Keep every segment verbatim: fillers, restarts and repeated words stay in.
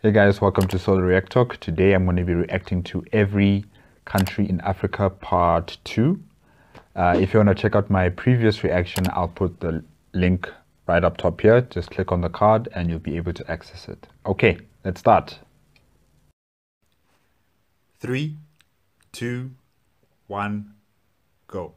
Hey guys, welcome to Solo ReacTalk. Today I'm going to be reacting to Every Country in Africa Part two. Uh, if you want to check out my previous reaction, I'll put the link right up top here. Just click on the card and you'll be able to access it. Okay, let's start. Three, two, one, go.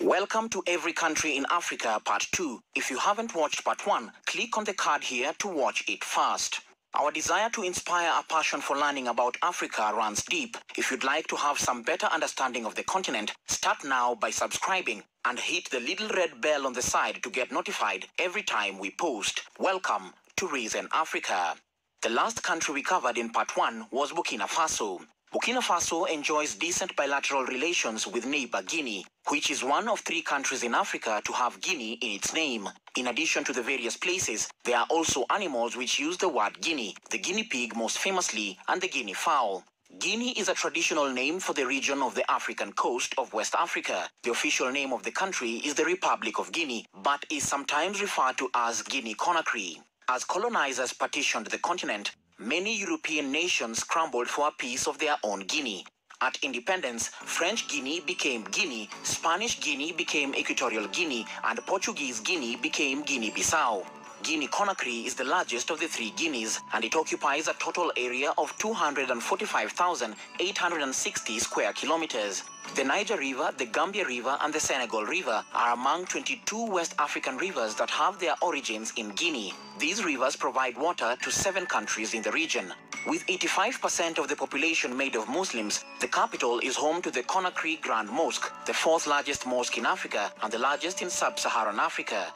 Welcome to Every Country in Africa Part two. If you haven't watched Part one, click on the card here to watch it fast. Our desire to inspire a passion for learning about Africa runs deep. If you'd like to have some better understanding of the continent, start now by subscribing and hit the little red bell on the side to get notified every time we post. Welcome to Reason Africa. The last country we covered in Part one was Burkina Faso. Burkina Faso enjoys decent bilateral relations with neighbor Guinea, which is one of three countries in Africa to have Guinea in its name. In addition to the various places, there are also animals which use the word Guinea, the guinea pig most famously, and the guinea fowl. Guinea is a traditional name for the region of the African coast of West Africa. The official name of the country is the Republic of Guinea, but is sometimes referred to as Guinea-Conakry. As colonizers partitioned the continent, many European nations scrambled for a piece of their own Guinea. At independence, French Guinea became Guinea, Spanish Guinea became Equatorial Guinea, and Portuguese Guinea became Guinea-Bissau. Guinea-Conakry is the largest of the three Guineas, and it occupies a total area of two hundred forty-five thousand eight hundred sixty square kilometers. The Niger River, the Gambia River, and the Senegal River are among twenty-two West African rivers that have their origins in Guinea. These rivers provide water to seven countries in the region. With eighty-five percent of the population made of Muslims, the capital is home to the Conakry Grand Mosque, the fourth largest mosque in Africa and the largest in sub-Saharan Africa.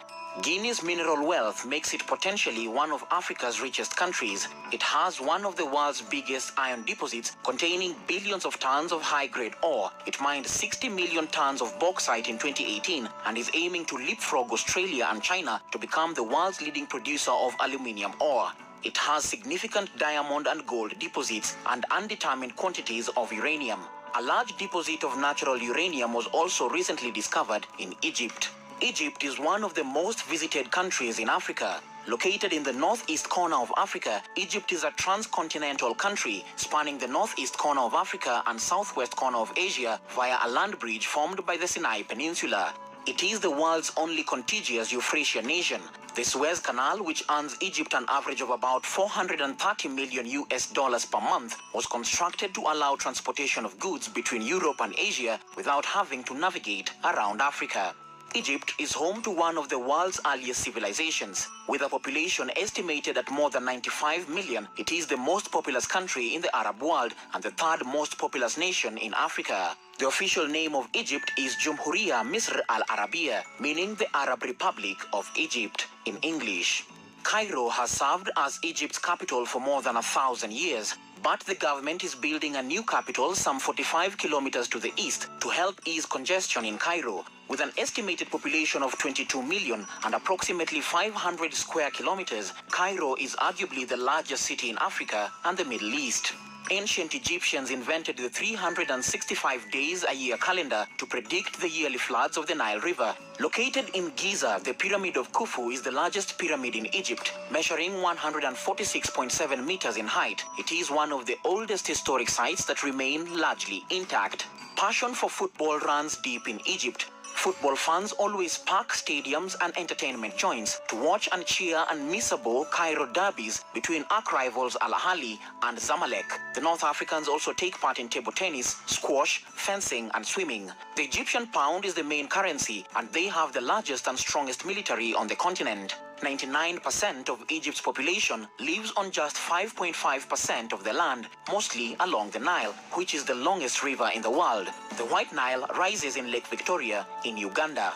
Guinea's mineral wealth makes it potentially one of Africa's richest countries. It has one of the world's biggest iron deposits containing billions of tons of high-grade ore. It mined sixty million tons of bauxite in twenty eighteen and is aiming to leapfrog Australia and China to become the world's leading producer of aluminium ore. It has significant diamond and gold deposits and undetermined quantities of uranium. A large deposit of natural uranium was also recently discovered in Egypt. Egypt is one of the most visited countries in Africa. Located in the northeast corner of Africa, Egypt is a transcontinental country spanning the northeast corner of Africa and southwest corner of Asia via a land bridge formed by the Sinai Peninsula. It is the world's only contiguous Euphratean nation. The Suez Canal, which earns Egypt an average of about four hundred thirty million U S dollars per month, was constructed to allow transportation of goods between Europe and Asia without having to navigate around Africa. Egypt is home to one of the world's earliest civilizations. With a population estimated at more than ninety-five million, it is the most populous country in the Arab world and the third most populous nation in Africa. The official name of Egypt is Jumhuriyah Misr al-Arabiyah, meaning the Arab Republic of Egypt in English. Cairo has served as Egypt's capital for more than a thousand years. But the government is building a new capital some forty-five kilometers to the east to help ease congestion in Cairo. With an estimated population of twenty-two million and approximately five hundred square kilometers, Cairo is arguably the largest city in Africa and the Middle East. Ancient Egyptians invented the three hundred sixty-five days a year calendar to predict the yearly floods of the Nile River. Located in Giza, the Pyramid of Khufu is the largest pyramid in Egypt, measuring one hundred forty-six point seven meters in height. It is one of the oldest historic sites that remain largely intact. Passion for football runs deep in Egypt. Football fans always pack stadiums and entertainment joints to watch and cheer unmissable Cairo derbies between arch rivals Al Ahly and Zamalek. The North Africans also take part in table tennis, squash, fencing, and swimming. The Egyptian pound is the main currency, and they have the largest and strongest military on the continent. ninety-nine percent of Egypt's population lives on just five point five percent of the land, mostly along the Nile, which is the longest river in the world. The White Nile rises in Lake Victoria in Uganda.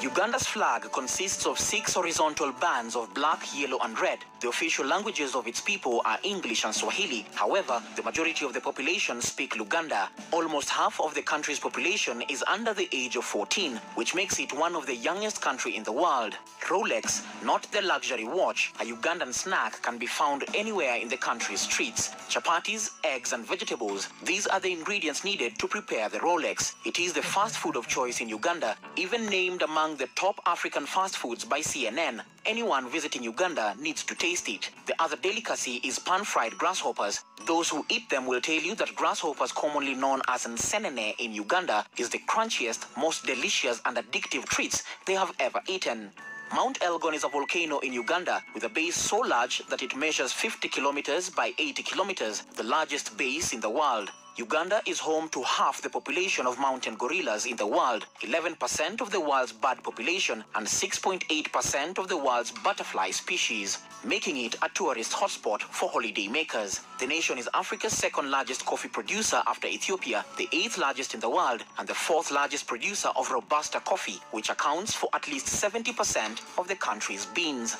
Uganda's flag consists of six horizontal bands of black, yellow, and red. The official languages of its people are English and Swahili. However, the majority of the population speak Luganda. Almost half of the country's population is under the age of fourteen, which makes it one of the youngest countries in the world. Rolex, not the luxury watch, a Ugandan snack, can be found anywhere in the country's streets. Chapatis, eggs, and vegetables. These are the ingredients needed to prepare the Rolex. It is the fast food of choice in Uganda, even named among among the top African fast foods by C N N. Anyone visiting Uganda needs to taste it. The other delicacy is pan-fried grasshoppers. Those who eat them will tell you that grasshoppers, commonly known as nsenene in Uganda, is the crunchiest, most delicious and addictive treats they have ever eaten. Mount Elgon is a volcano in Uganda with a base so large that it measures fifty kilometers by eighty kilometers, the largest base in the world. Uganda is home to half the population of mountain gorillas in the world, eleven percent of the world's bird population, and six point eight percent of the world's butterfly species, making it a tourist hotspot for holidaymakers. The nation is Africa's second largest coffee producer after Ethiopia, the eighth largest in the world, and the fourth largest producer of Robusta coffee, which accounts for at least seventy percent of the country's beans.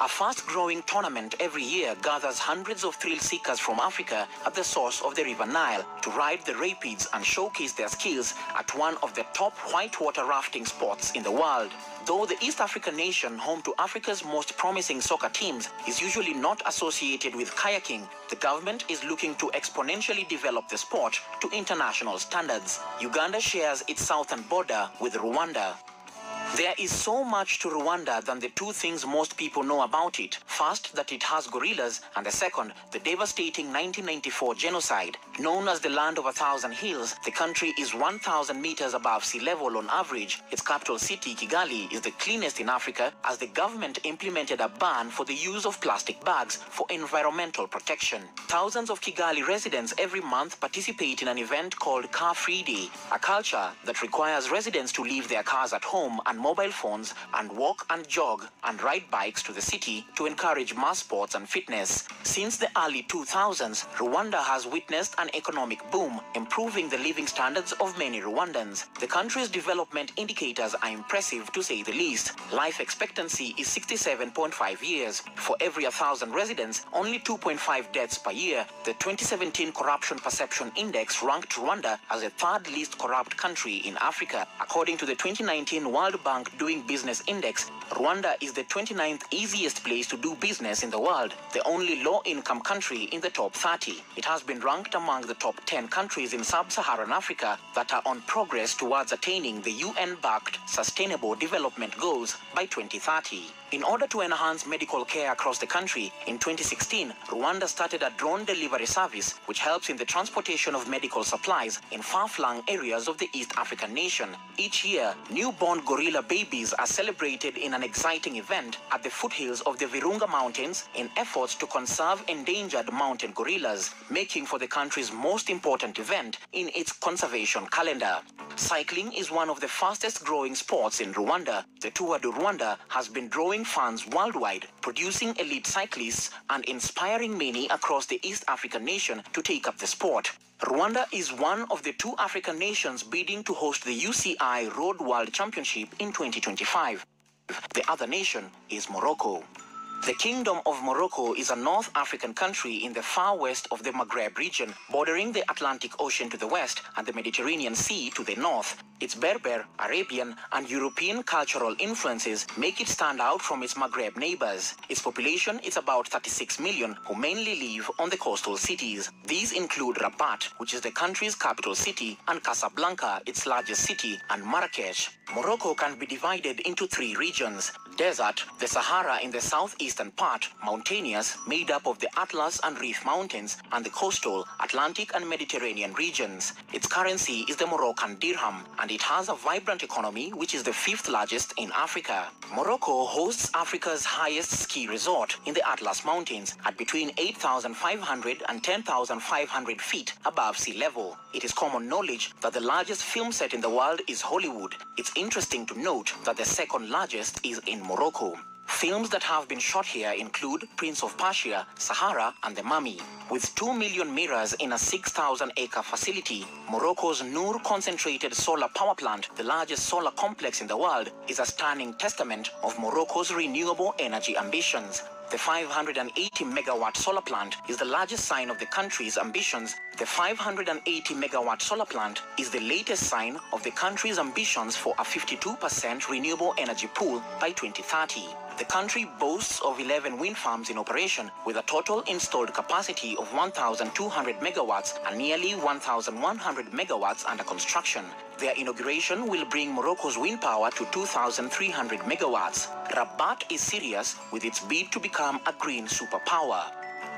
A fast-growing tournament every year gathers hundreds of thrill-seekers from Africa at the source of the River Nile to ride the rapids and showcase their skills at one of the top whitewater rafting spots in the world. Though the East African nation, home to Africa's most promising soccer teams, is usually not associated with kayaking, the government is looking to exponentially develop the sport to international standards. Uganda shares its southern border with Rwanda. There is so much to Rwanda than the two things most people know about it. First, that it has gorillas, and the second, the devastating nineteen ninety-four genocide. Known as the land of a thousand hills, the country is one thousand meters above sea level on average. Its capital city, Kigali, is the cleanest in Africa, as the government implemented a ban for the use of plastic bags for environmental protection. Thousands of Kigali residents every month participate in an event called Car Free Day, a culture that requires residents to leave their cars at home and mobile phones and walk and jog and ride bikes to the city to encourage mass sports and fitness. Since the early two thousands, Rwanda has witnessed an economic boom, improving the living standards of many Rwandans. The country's development indicators are impressive, to say the least. Life expectancy is sixty-seven point five years. For every one thousand residents, only two point five deaths per year. The twenty seventeen Corruption Perception Index ranked Rwanda as the third least corrupt country in Africa. According to the twenty nineteen World Bank Doing Business Index, Rwanda is the twenty-ninth easiest place to do business in the world, the only low-income country in the top thirty. It has been ranked among the top ten countries in sub-Saharan Africa that are on progress towards attaining the U N-backed Sustainable Development Goals by twenty thirty. In order to enhance medical care across the country, in twenty sixteen, Rwanda started a drone delivery service which helps in the transportation of medical supplies in far-flung areas of the East African nation. Each year, newborn gorilla babies are celebrated in an exciting event at the foothills of the Virunga Mountains in efforts to conserve endangered mountain gorillas, making for the country's most important event in its conservation calendar. Cycling is one of the fastest growing sports in Rwanda. The Tour de Rwanda has been drawing fans worldwide, producing elite cyclists and inspiring many across the East African nation to take up the sport. Rwanda is one of the two African nations bidding to host the U C I Road World Championship in twenty twenty-five. The other nation is Morocco. The Kingdom of Morocco is a North African country in the far west of the Maghreb region, bordering the Atlantic Ocean to the west and the Mediterranean Sea to the north. Its Berber, Arabian, and European cultural influences make it stand out from its Maghreb neighbors. Its population is about thirty-six million, who mainly live on the coastal cities. These include Rabat, which is the country's capital city, and Casablanca, its largest city, and Marrakech. Morocco can be divided into three regions: desert, the Sahara in the southeast eastern part, mountainous, made up of the Atlas and Rif Mountains, and the coastal, Atlantic and Mediterranean regions. Its currency is the Moroccan dirham, and it has a vibrant economy which is the fifth largest in Africa. Morocco hosts Africa's highest ski resort in the Atlas Mountains at between eight thousand five hundred and ten thousand five hundred feet above sea level. It is common knowledge that the largest film set in the world is Hollywood. It's interesting to note that the second largest is in Morocco. Films that have been shot here include Prince of Persia, Sahara, and The Mummy. With two million mirrors in a six thousand acre facility, Morocco's Nour concentrated solar power plant, the largest solar complex in the world, is a stunning testament of Morocco's renewable energy ambitions. The five hundred eighty megawatt solar plant is the largest sign of the country's ambitions. The five hundred eighty megawatt solar plant is the latest sign of the country's ambitions for a fifty-two percent renewable energy pool by twenty thirty. The country boasts of eleven wind farms in operation, with a total installed capacity of one thousand two hundred megawatts and nearly one thousand one hundred megawatts under construction. Their inauguration will bring Morocco's wind power to two thousand three hundred megawatts. Rabat is serious with its bid to become a green superpower.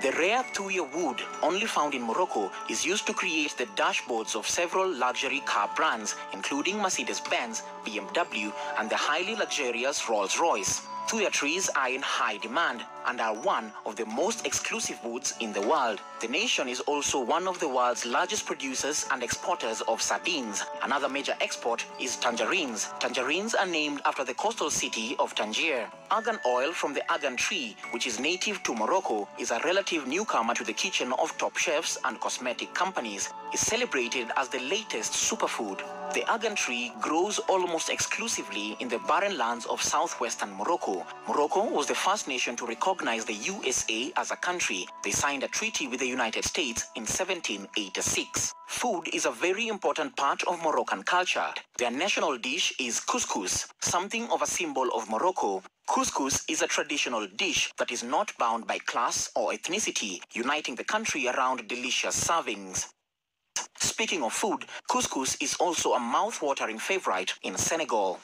The rare thuya wood, only found in Morocco, is used to create the dashboards of several luxury car brands, including Mercedes-Benz, B M W, and the highly luxurious Rolls-Royce. Thuya trees are in high demand and are one of the most exclusive woods in the world. The nation is also one of the world's largest producers and exporters of sardines. Another major export is tangerines. Tangerines are named after the coastal city of Tangier. Argan oil from the argan tree, which is native to Morocco, is a relative newcomer to the kitchen of top chefs and cosmetic companies. It's celebrated as the latest superfood. The argan tree grows almost exclusively in the barren lands of southwestern Morocco. Morocco was the first nation to recognize the U S A as a country. They signed a treaty with the United States in seventeen eighty-six. Food is a very important part of Moroccan culture. Their national dish is couscous, something of a symbol of Morocco. Couscous is a traditional dish that is not bound by class or ethnicity, uniting the country around delicious servings. Speaking of food, couscous is also a mouth-watering favorite in Senegal.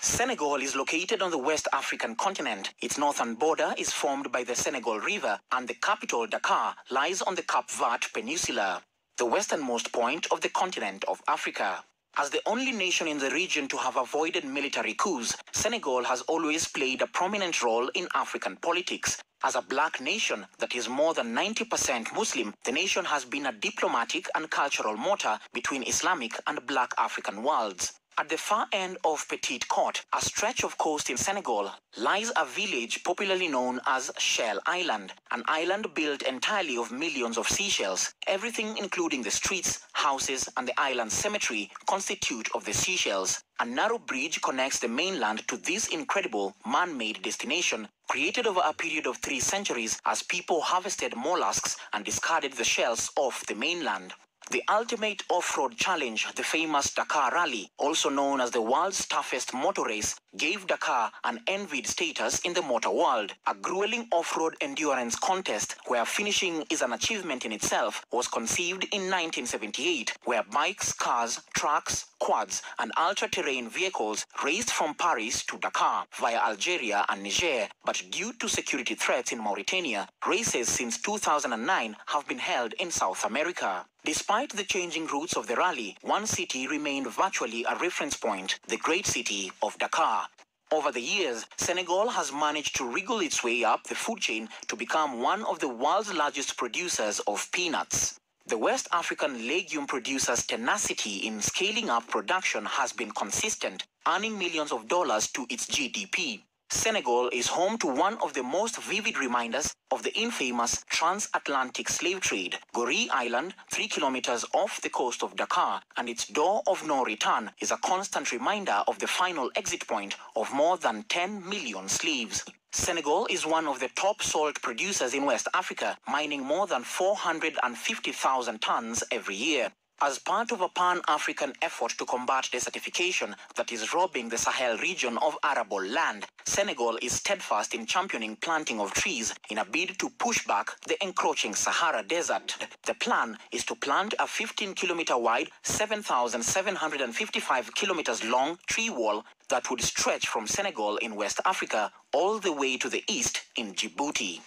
Senegal is located on the West African continent. Its northern border is formed by the Senegal River, and the capital, Dakar, lies on the Cape Verde Peninsula, the westernmost point of the continent of Africa. As the only nation in the region to have avoided military coups, Senegal has always played a prominent role in African politics. As a black nation that is more than ninety percent Muslim, the nation has been a diplomatic and cultural mortar between Islamic and black African worlds. At the far end of Petite Côte, a stretch of coast in Senegal, lies a village popularly known as Shell Island, an island built entirely of millions of seashells. Everything including the streets, houses, and the island cemetery constitute of the seashells. A narrow bridge connects the mainland to this incredible man-made destination, created over a period of three centuries as people harvested mollusks and discarded the shells off the mainland. The ultimate off-road challenge, the famous Dakar Rally, also known as the world's toughest motor race, gave Dakar an envied status in the motor world. A grueling off-road endurance contest where finishing is an achievement in itself was conceived in nineteen seventy-eight, where bikes, cars, trucks, quads, and ultra-terrain vehicles raced from Paris to Dakar via Algeria and Niger. But due to security threats in Mauritania, races since two thousand nine have been held in South America. Despite the changing routes of the rally, one city remained virtually a reference point, the great city of Dakar. Over the years, Senegal has managed to wriggle its way up the food chain to become one of the world's largest producers of peanuts. The West African legume producers' tenacity in scaling up production has been consistent, earning millions of dollars to its G D P. Senegal is home to one of the most vivid reminders of the infamous transatlantic slave trade. Gorée Island, three kilometers off the coast of Dakar, and its door of no return is a constant reminder of the final exit point of more than ten million slaves. Senegal is one of the top salt producers in West Africa, mining more than four hundred fifty thousand tons every year. As part of a pan-African effort to combat desertification that is robbing the Sahel region of arable land, Senegal is steadfast in championing planting of trees in a bid to push back the encroaching Sahara Desert. The plan is to plant a fifteen kilometer wide, seven thousand seven hundred fifty-five kilometers long tree wall that would stretch from Senegal in West Africa all the way to the east in Djibouti.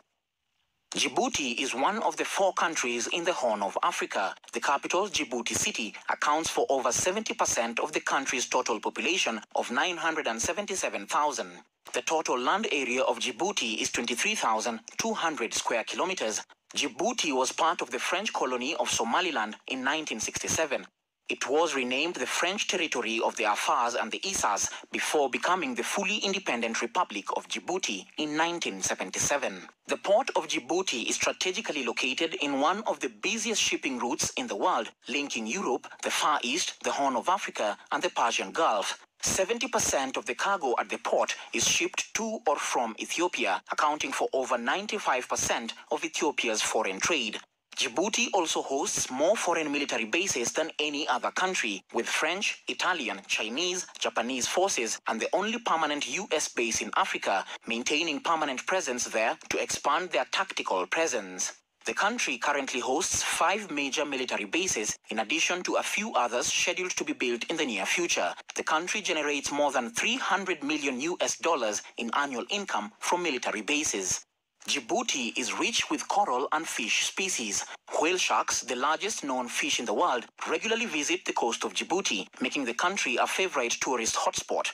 Djibouti is one of the four countries in the Horn of Africa. The capital, Djibouti City, accounts for over seventy percent of the country's total population of nine hundred seventy-seven thousand. The total land area of Djibouti is twenty-three thousand two hundred square kilometers. Djibouti was part of the French colony of Somaliland in nineteen sixty-seven. It was renamed the French territory of the Afars and the Issas before becoming the fully independent Republic of Djibouti in nineteen seventy-seven. The port of Djibouti is strategically located in one of the busiest shipping routes in the world, linking Europe, the Far East, the Horn of Africa, and the Persian Gulf. seventy percent of the cargo at the port is shipped to or from Ethiopia, accounting for over ninety-five percent of Ethiopia's foreign trade. Djibouti also hosts more foreign military bases than any other country, with French, Italian, Chinese, Japanese forces and the only permanent U S base in Africa maintaining permanent presence there to expand their tactical presence. The country currently hosts five major military bases, in addition to a few others scheduled to be built in the near future. The country generates more than three hundred million U S dollars in annual income from military bases. Djibouti is rich with coral and fish species. Whale sharks, the largest known fish in the world, regularly visit the coast of Djibouti, making the country a favorite tourist hotspot.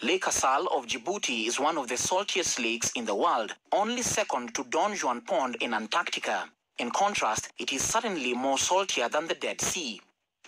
Lake Assal of Djibouti is one of the saltiest lakes in the world, only second to Don Juan Pond in Antarctica. In contrast, it is certainly more saltier than the Dead Sea.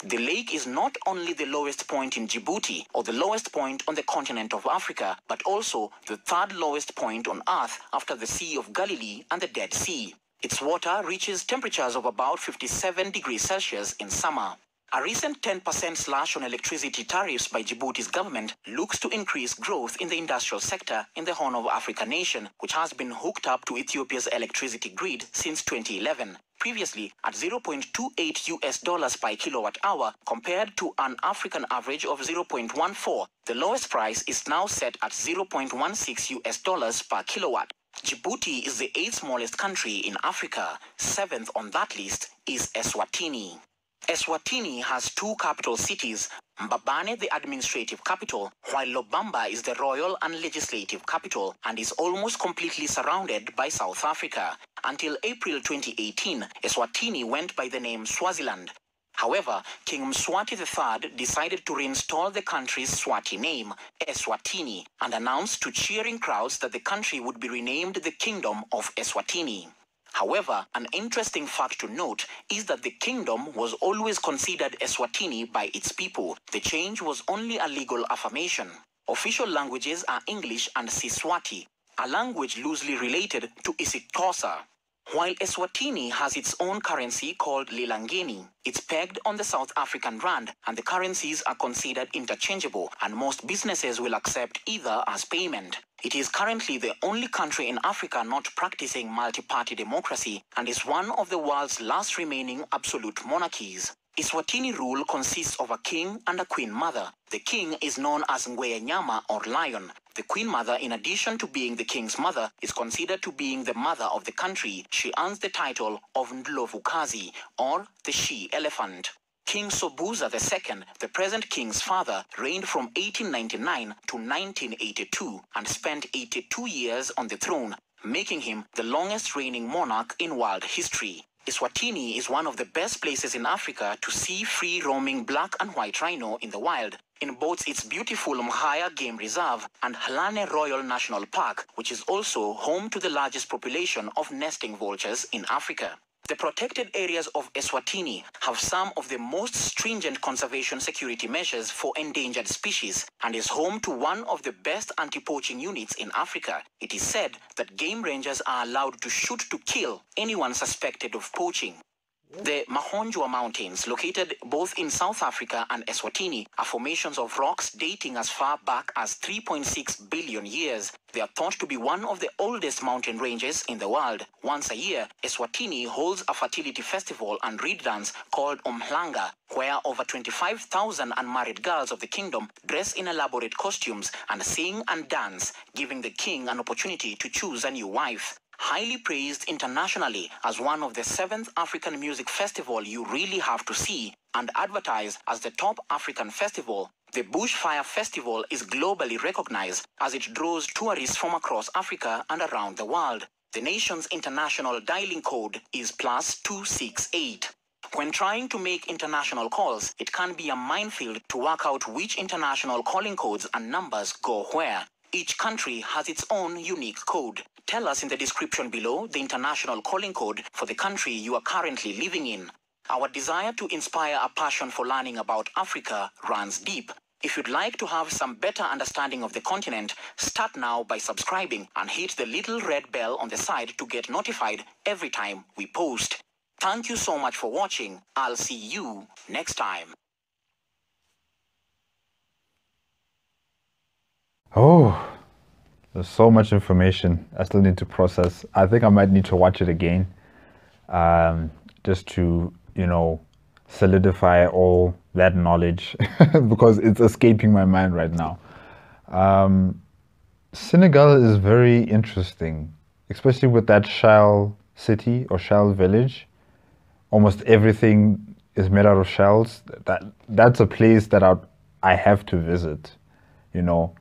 The lake is not only the lowest point in Djibouti or the lowest point on the continent of Africa, but also the third lowest point on Earth after the Sea of Galilee and the Dead Sea. Its water reaches temperatures of about fifty-seven degrees Celsius in summer. A recent ten percent slash on electricity tariffs by Djibouti's government looks to increase growth in the industrial sector in the Horn of Africa nation, which has been hooked up to Ethiopia's electricity grid since twenty eleven, previously at zero point two eight U S dollars per kilowatt hour compared to an African average of zero point one four. The lowest price is now set at zero point one six U S dollars per kilowatt. Djibouti is the eighth smallest country in Africa. Seventh on that list is Eswatini. Eswatini has two capital cities, Mbabane the administrative capital, while Lobamba is the royal and legislative capital and is almost completely surrounded by South Africa. Until April twenty eighteen, Eswatini went by the name Swaziland. However, King Mswati the third decided to reinstall the country's Swati name, Eswatini, and announced to cheering crowds that the country would be renamed the Kingdom of Eswatini. However, an interesting fact to note is that the kingdom was always considered Eswatini by its people. The change was only a legal affirmation. Official languages are English and Siswati, a language loosely related to Isixhosa. While Eswatini has its own currency called Lilangeni, it's pegged on the South African rand and the currencies are considered interchangeable and most businesses will accept either as payment. It is currently the only country in Africa not practicing multi-party democracy and is one of the world's last remaining absolute monarchies. Eswatini rule consists of a king and a queen mother. The king is known as Ngwenyama or lion. The queen mother, in addition to being the king's mother, is considered to being the mother of the country. She earns the title of Ndlovukazi or the she-elephant. King Sobhuza the second, the present king's father, reigned from eighteen ninety-nine to nineteen eighty-two and spent eighty-two years on the throne, making him the longest reigning monarch in world history. Eswatini is one of the best places in Africa to see free-roaming black and white rhino in the wild, in both its beautiful Mhaya Game Reserve and Halane Royal National Park, which is also home to the largest population of nesting vultures in Africa. The protected areas of Eswatini have some of the most stringent conservation security measures for endangered species and is home to one of the best anti-poaching units in Africa. It is said that game rangers are allowed to shoot to kill anyone suspected of poaching. The Virunga Mountains, located both in South Africa and Eswatini, are formations of rocks dating as far back as three point six billion years. They are thought to be one of the oldest mountain ranges in the world. Once a year, Eswatini holds a fertility festival and reed dance called Umhlanga, where over twenty-five thousand unmarried girls of the kingdom dress in elaborate costumes and sing and dance, giving the king an opportunity to choose a new wife. Highly praised internationally as one of the seventh African music festival you really have to see and advertised as the top African festival, the Bushfire Festival is globally recognized as it draws tourists from across Africa and around the world. The nation's international dialing code is plus two six eight. When trying to make international calls, it can be a minefield to work out which international calling codes and numbers go where. Each country has its own unique code. Tell us in the description below the international calling code for the country you are currently living in. Our desire to inspire a passion for learning about Africa runs deep. If you'd like to have some better understanding of the continent, start now by subscribing and hit the little red bell on the side to get notified every time we post. Thank you so much for watching. I'll see you next time. Oh, there's so much information I still need to process. I think I might need to watch it again um, just to, you know, solidify all that knowledge because it's escaping my mind right now. Um, Senegal is very interesting, especially with that shell city or shell village. Almost everything is made out of shells. That that's a place that I I have to visit. You know,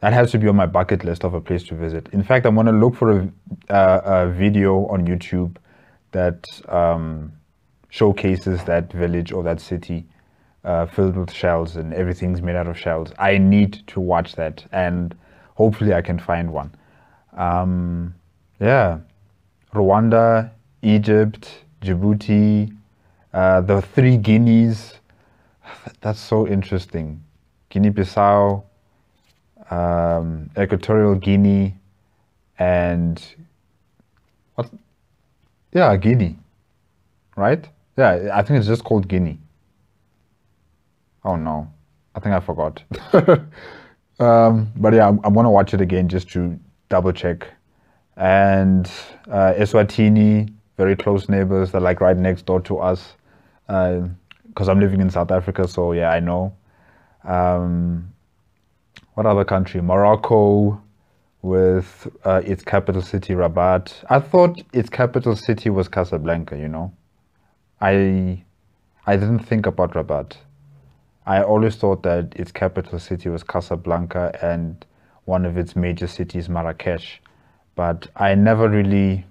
that has to be on my bucket list of a place to visit. In fact, I'm gonna look for a, uh, a video on YouTube that um, showcases that village or that city uh, filled with shells and everything's made out of shells. I need to watch that, and hopefully I can find one. Um, yeah, Rwanda, Egypt, Djibouti, uh, the three Guineas. That's so interesting. Guinea-Bissau, um, Equatorial Guinea, and what? Yeah, Guinea, right? Yeah, I think it's just called Guinea. Oh no, I think I forgot. um, but yeah, I'm, I'm gonna watch it again just to double check. And uh, Eswatini, very close neighbors. They're like right next door to us. Uh, Because I'm living in South Africa, so yeah, I know. Um, what other country? Morocco, with uh, its capital city Rabat. I thought its capital city was Casablanca. You know, I I didn't think about Rabat. I always thought that its capital city was Casablanca and one of its major cities Marrakech, but I never really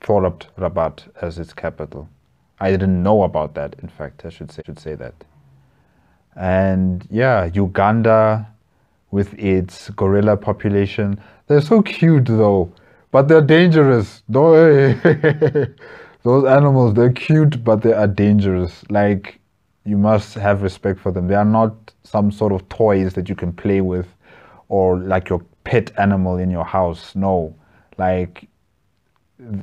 thought of Rabat as its capital. I didn't know about that, in fact, I should say, should say that. And yeah, Uganda with its gorilla population. They're so cute though, but they're dangerous. Those animals, they're cute, but they are dangerous. Like, you must have respect for them. They are not some sort of toys that you can play with or like your pet animal in your house. No, like,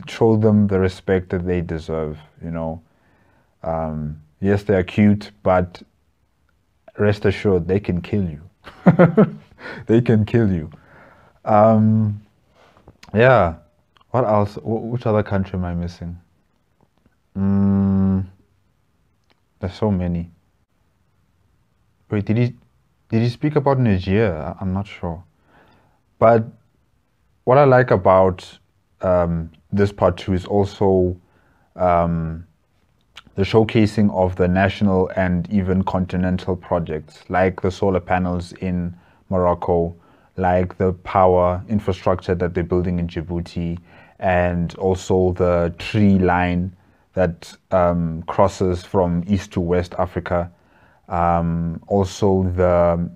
show them the respect that they deserve, you know. Um, yes, they are cute, but rest assured, they can kill you. They can kill you. Um, yeah. What else? Which other country am I missing? Mm, there's so many. Wait, did he did he speak about Nigeria? I'm not sure. But what I like about um, this part two is also um, the showcasing of the national and even continental projects, like the solar panels in Morocco, like the power infrastructure that they're building in Djibouti, and also the tree line that um, crosses from east to west Africa. Um, also the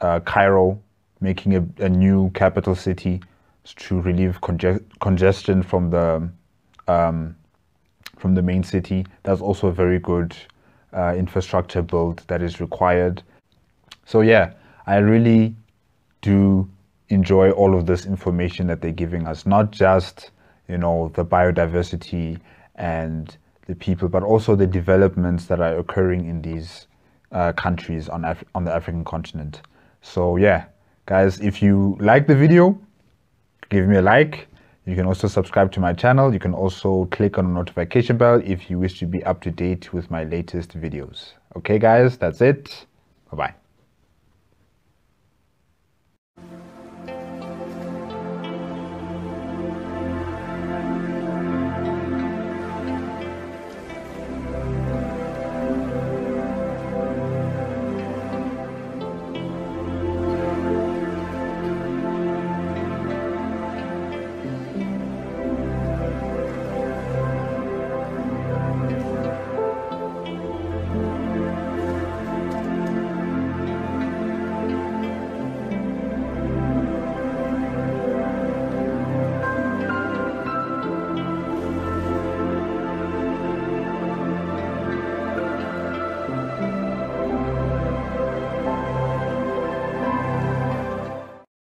uh, Cairo making a, a new capital city to relieve conge congestion from the um, from the main city. That's also a very good uh, infrastructure build that is required. So yeah, I really do enjoy all of this information that they're giving us, not just, you know, the biodiversity and the people, but also the developments that are occurring in these uh, countries on, Af on the African continent. So yeah, guys, if you like the video, give me a like. You can also subscribe to my channel. You can also click on the notification bell if you wish to be up to date with my latest videos. Okay guys, that's it. Bye-bye.